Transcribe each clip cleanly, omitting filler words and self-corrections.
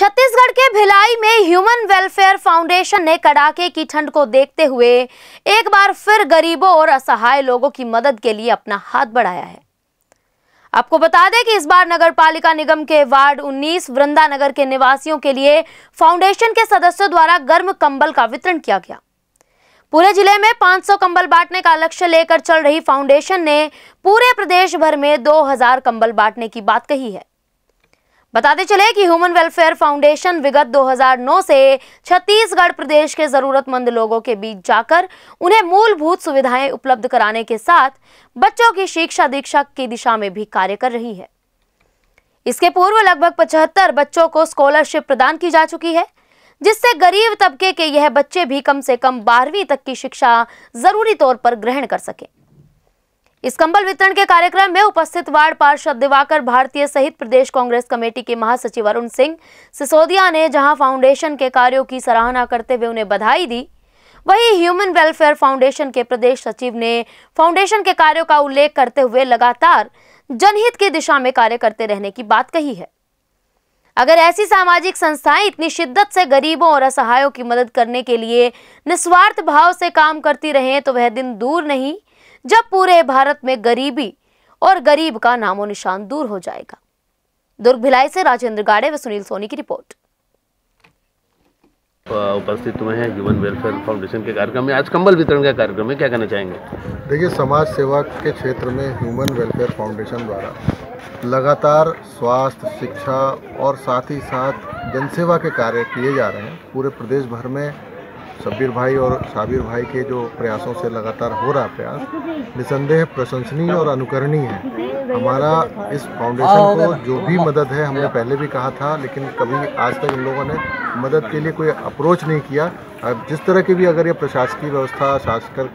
छत्तीसगढ़ के भिलाई में human welfare foundation ने कड़ाके की ठंड को देखते हुए एक बार फिर गरीबों और असहाय लोगों की मदद के लिए अपना हाथ बढ़ाया है। आपको बता दें कि इस बार नगर पालिका निगम के वार्ड 19 वृंदा नगर के निवासियों के लिए फाउंडेशन के सदस्यों द्वारा गर्म कंबल का वितरण किया गया। पूरे जिले में 500 कंबल बांटने का लक्ष्य लेकर चल रही फाउंडेशन ने पूरे प्रदेश भर में 2000 कंबल बांटने की बात कही है। बताते चले कि ह्यूमन वेलफेयर फाउंडेशन विगत 2009 से छत्तीसगढ़ प्रदेश के जरूरतमंद लोगों के बीच जाकर उन्हें मूलभूत सुविधाएं उपलब्ध कराने के साथ बच्चों की शिक्षा दीक्षा की दिशा में भी कार्य कर रही है। इसके पूर्व लगभग 75 बच्चों को स्कॉलरशिप प्रदान की जा चुकी है, जिससे गरीब तबके के यह बच्चे भी कम से कम 12वीं तक की शिक्षा जरूरी तौर पर ग्रहण कर सके। इस कंबल वितरण के कार्यक्रम में उपस्थित वार्ड पार्षद दिवाकर भारतीय सहित प्रदेश कांग्रेस कमेटी के महासचिव अरुण सिंह सिसोदिया ने जहां फाउंडेशन के कार्यों की सराहना करते हुए उन्हें बधाई दी, वहीं ह्यूमन वेलफेयर फाउंडेशन के प्रदेश सचिव ने फाउंडेशन के कार्यों का उल्लेख करते हुए लगातार जनहित की दिशा में कार्य करते रहने की बात कही है। अगर ऐसी सामाजिक संस्थाएं इतनी शिद्दत से गरीबों और असहायों की मदद करने के लिए निस्वार्थ भाव से काम करती रहें तो वह दिन दूर नहीं जब पूरे भारत में गरीबी और गरीब का नामो निशान दूर हो जाएगा। दुर्ग भिलाई से राजेंद्र गाडे व सुनील सोनी की रिपोर्ट। उपस्थित हुए हैं ह्यूमन वेलफेयर फाउंडेशन के कार्यक्रम में, आज कंबल वितरण का कार्यक्रम में, क्या कहना चाहेंगे? देखिए, समाज सेवा के क्षेत्र में ह्यूमन वेलफेयर फाउंडेशन द्वारा लगातार स्वास्थ्य, शिक्षा और साथ ही साथ जनसेवा के कार्य किए जा रहे हैं। पूरे प्रदेश भर में साबिर भाई और साबिर भाई के जो प्रयासों से लगातार हो रहा प्रयास निसंदेह प्रशंसनीय और अनुकरणीय है। हमारा इस फाउंडेशन को जो भी मदद है, हमने पहले भी कहा था, लेकिन कभी आज तक इन लोगों ने मदद के लिए कोई अप्रोच नहीं किया। अब जिस तरह की भी अगर ये प्रशासकीय व्यवस्था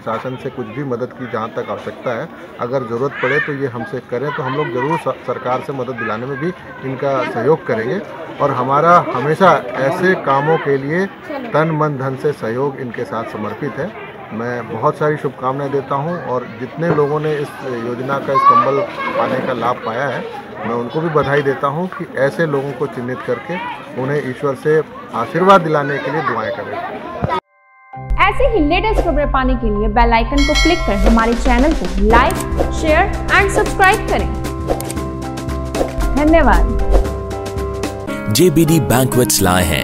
शासन से कुछ भी मदद की जहाँ तक आवश्यकता है, अगर ज़रूरत पड़े तो ये हमसे करें तो हम लोग ज़रूर सरकार से मदद दिलाने में भी इनका सहयोग करेंगे। और हमारा हमेशा ऐसे कामों के लिए तन मन धन से सहयोग इनके साथ समर्पित है। मैं बहुत सारी शुभकामनाएं देता हूं और जितने लोगों ने इस योजना का, इस कंबल पाने का लाभ पाया है, मैं उनको भी बधाई देता हूं कि ऐसे लोगों को चिन्हित करके उन्हें ईश्वर से आशीर्वाद दिलाने के लिए दुआएं करें। ऐसे ही लेटेस्ट खबरें पाने के लिए बेल आइकन को क्लिक कर हमारे चैनल को लाइक, शेयर एंड सब्सक्राइब करें। धन्यवाद। JBD banquets लाए हैं